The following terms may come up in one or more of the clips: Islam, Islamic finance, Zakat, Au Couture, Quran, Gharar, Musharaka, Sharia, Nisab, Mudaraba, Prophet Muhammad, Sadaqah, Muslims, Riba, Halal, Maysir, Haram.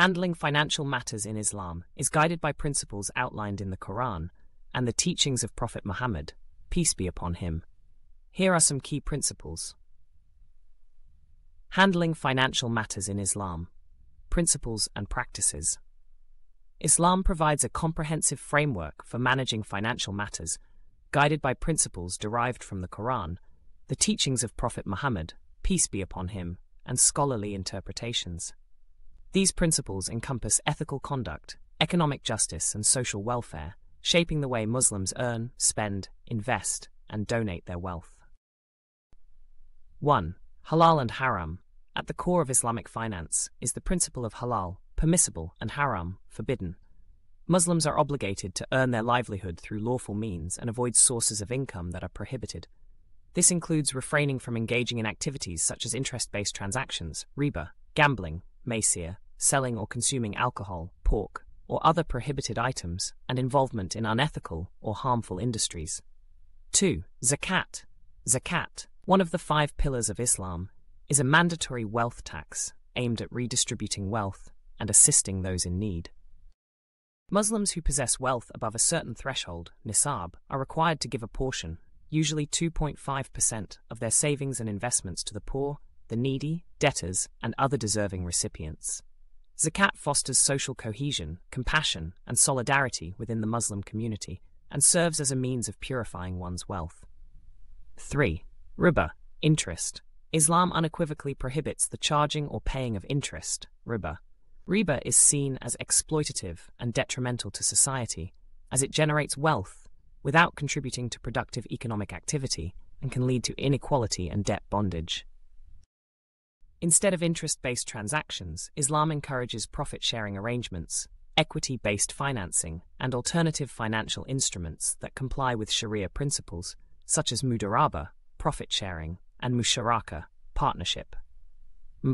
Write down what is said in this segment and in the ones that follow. Handling financial matters in Islam is guided by principles outlined in the Quran and the teachings of Prophet Muhammad, peace be upon him. Here are some key principles. Handling financial matters in Islam. Principles and practices. Islam provides a comprehensive framework for managing financial matters, guided by principles derived from the Quran, the teachings of Prophet Muhammad, peace be upon him, and scholarly interpretations. These principles encompass ethical conduct, economic justice, and social welfare, shaping the way Muslims earn, spend, invest, and donate their wealth. 1. Halal and Haram. At the core of Islamic finance is the principle of halal, permissible, and haram, forbidden. Muslims are obligated to earn their livelihood through lawful means and avoid sources of income that are prohibited. This includes refraining from engaging in activities such as interest-based transactions, riba, gambling, maysir, selling or consuming alcohol, pork, or other prohibited items, and involvement in unethical or harmful industries. 2. Zakat. Zakat, one of the 5 pillars of Islam, is a mandatory wealth tax aimed at redistributing wealth and assisting those in need. Muslims who possess wealth above a certain threshold, nisab, are required to give a portion, usually 2.5% of their savings and investments to the poor, the needy, debtors, and other deserving recipients. Zakat fosters social cohesion, compassion, and solidarity within the Muslim community and serves as a means of purifying one's wealth. 3. Riba, interest. Islam unequivocally prohibits the charging or paying of interest, riba. Riba is seen as exploitative and detrimental to society, as it generates wealth without contributing to productive economic activity and can lead to inequality and debt bondage. Instead of interest-based transactions, Islam encourages profit-sharing arrangements, equity-based financing, and alternative financial instruments that comply with Sharia principles, such as Mudaraba, profit-sharing, and Musharaka, partnership.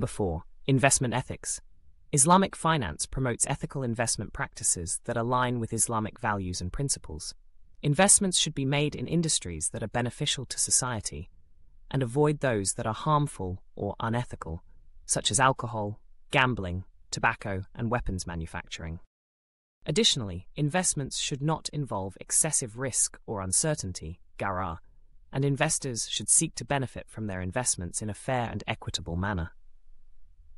4. Investment ethics. Islamic finance promotes ethical investment practices that align with Islamic values and principles. Investments should be made in industries that are beneficial to society, and avoid those that are harmful or unethical, such as alcohol, gambling, tobacco, and weapons manufacturing. Additionally, investments should not involve excessive risk or uncertainty, gharar, and investors should seek to benefit from their investments in a fair and equitable manner.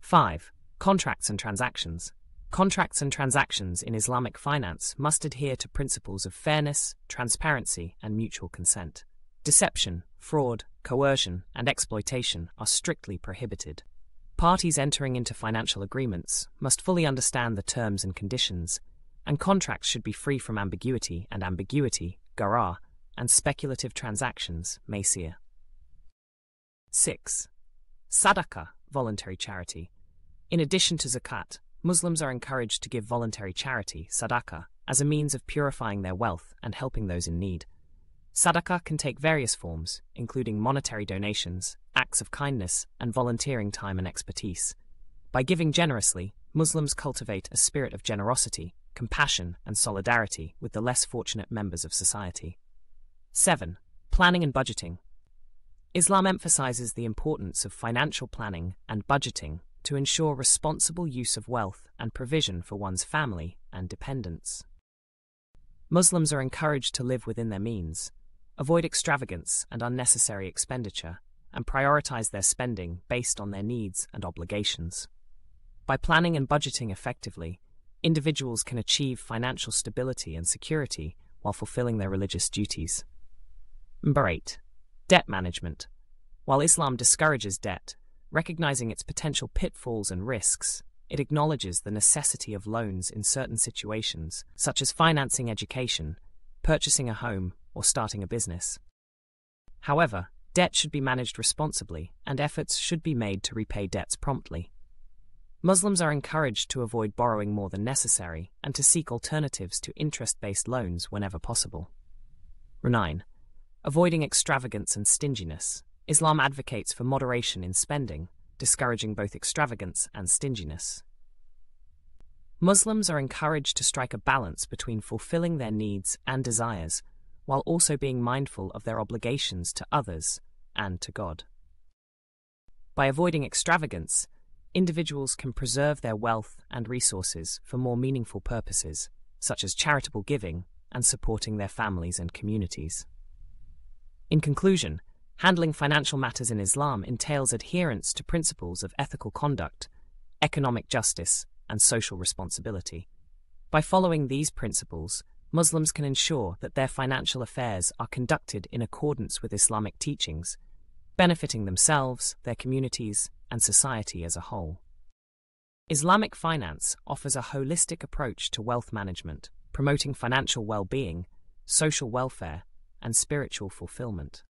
5. Contracts and transactions. Contracts and transactions in Islamic finance must adhere to principles of fairness, transparency, and mutual consent. Deception, fraud, coercion, and exploitation are strictly prohibited. Parties entering into financial agreements must fully understand the terms and conditions, and contracts should be free from ambiguity, gharar, and speculative transactions, maysir. 6. Sadaqah, voluntary charity. In addition to zakat, Muslims are encouraged to give voluntary charity, sadaqah, as a means of purifying their wealth and helping those in need. Sadaqah can take various forms, including monetary donations, acts of kindness, and volunteering time and expertise. By giving generously, Muslims cultivate a spirit of generosity, compassion, and solidarity with the less fortunate members of society. 7. Planning and budgeting. Islam emphasizes the importance of financial planning and budgeting to ensure responsible use of wealth and provision for one's family and dependents. Muslims are encouraged to live within their means, avoid extravagance and unnecessary expenditure, and prioritize their spending based on their needs and obligations. By planning and budgeting effectively, individuals can achieve financial stability and security while fulfilling their religious duties. 8. Debt management. While Islam discourages debt, recognizing its potential pitfalls and risks, it acknowledges the necessity of loans in certain situations, such as financing education, purchasing a home, or starting a business. However, debt should be managed responsibly, and efforts should be made to repay debts promptly. Muslims are encouraged to avoid borrowing more than necessary and to seek alternatives to interest-based loans whenever possible. 9. Avoiding extravagance and stinginess. Islam advocates for moderation in spending, discouraging both extravagance and stinginess. Muslims are encouraged to strike a balance between fulfilling their needs and desires, while also being mindful of their obligations to others and to God. By avoiding extravagance, individuals can preserve their wealth and resources for more meaningful purposes, such as charitable giving and supporting their families and communities. In conclusion, handling financial matters in Islam entails adherence to principles of ethical conduct, economic justice, and social responsibility. By following these principles, Muslims can ensure that their financial affairs are conducted in accordance with Islamic teachings, benefiting themselves, their communities, and society as a whole. Islamic finance offers a holistic approach to wealth management, promoting financial well-being, social welfare, and spiritual fulfillment.